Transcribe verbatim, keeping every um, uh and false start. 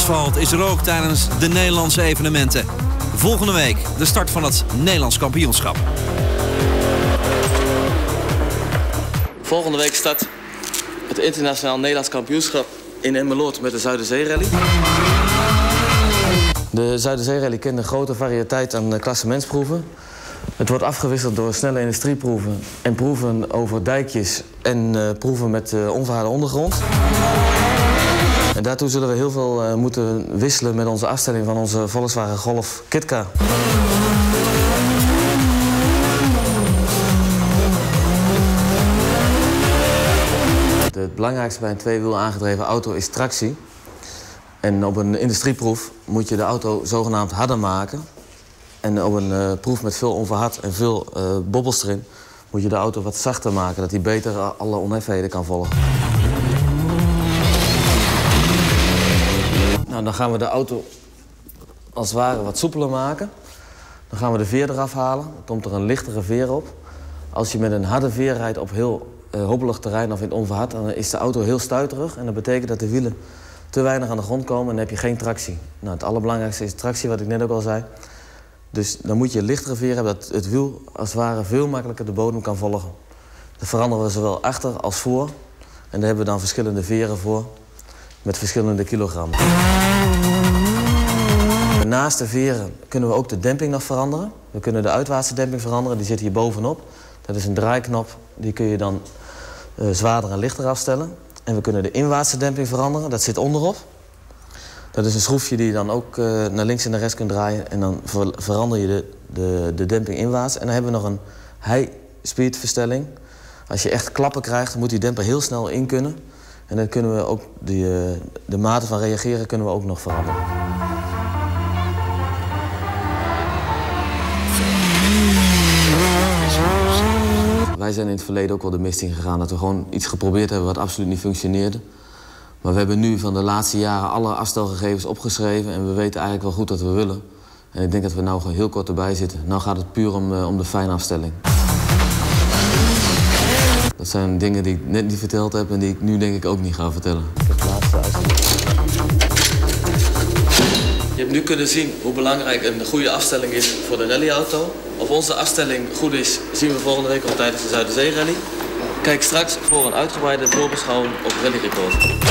asfalt is er ook tijdens de Nederlandse evenementen. Volgende week de start van het Nederlands kampioenschap. Volgende week start het internationaal Nederlands kampioenschap in Emmeloord met de Zuiderzeerally. De Zuiderzeerally kent een grote variëteit aan klassementsproeven. Het wordt afgewisseld door snelle industrieproeven en proeven over dijkjes en uh, proeven met uh, onverharde ondergrond. En daartoe zullen we heel veel uh, moeten wisselen met onze afstelling van onze Volkswagen Golf Kitka. Het belangrijkste bij een tweewiel aangedreven auto is tractie. En op een industrieproef moet je de auto zogenaamd harder maken. En op een uh, proef met veel onverhard en veel uh, bobbels erin moet je de auto wat zachter maken, dat hij beter alle oneffenheden kan volgen. Nou, dan gaan we de auto als het ware wat soepeler maken. Dan gaan we de veer eraf halen. Dan komt er een lichtere veer op. Als je met een harde veer rijdt op heel uh, hobbelig terrein of in het onverhard, dan is de auto heel stuiterig. En dat betekent dat de wielen te weinig aan de grond komen en dan heb je geen tractie. Nou, het allerbelangrijkste is tractie, wat ik net ook al zei. Dus dan moet je een lichtere veer hebben dat het wiel als het ware veel makkelijker de bodem kan volgen. Dat veranderen we zowel achter als voor. En daar hebben we dan verschillende veren voor met verschillende kilogrammen. Naast de veren kunnen we ook de demping nog veranderen. We kunnen de uitwaartse demping veranderen, die zit hier bovenop. Dat is een draaiknop, die kun je dan uh, zwaarder en lichter afstellen. En we kunnen de inwaartse demping veranderen, dat zit onderop. Dat is een schroefje die je dan ook uh, naar links en naar rechts kunt draaien. En dan ver verander je de, de, de demping inwaarts. En dan hebben we nog een high-speed verstelling. Als je echt klappen krijgt, moet die demper heel snel in kunnen. En dan kunnen we ook die, uh, de mate van reageren kunnen we ook nog veranderen. Wij zijn in het verleden ook wel de mist in gegaan. Dat we gewoon iets geprobeerd hebben wat absoluut niet functioneerde. Maar we hebben nu van de laatste jaren alle afstelgegevens opgeschreven en we weten eigenlijk wel goed wat we willen. En ik denk dat we nu heel kort erbij zitten. Nu gaat het puur om, uh, om de fijnafstelling. Dat zijn dingen die ik net niet verteld heb en die ik nu denk ik ook niet ga vertellen. Je hebt nu kunnen zien hoe belangrijk een goede afstelling is voor de rallyauto. Of onze afstelling goed is, zien we volgende week al tijdens de Zuiderzeerally. Kijk straks voor een uitgebreide voorbeschouwing op Rally Report.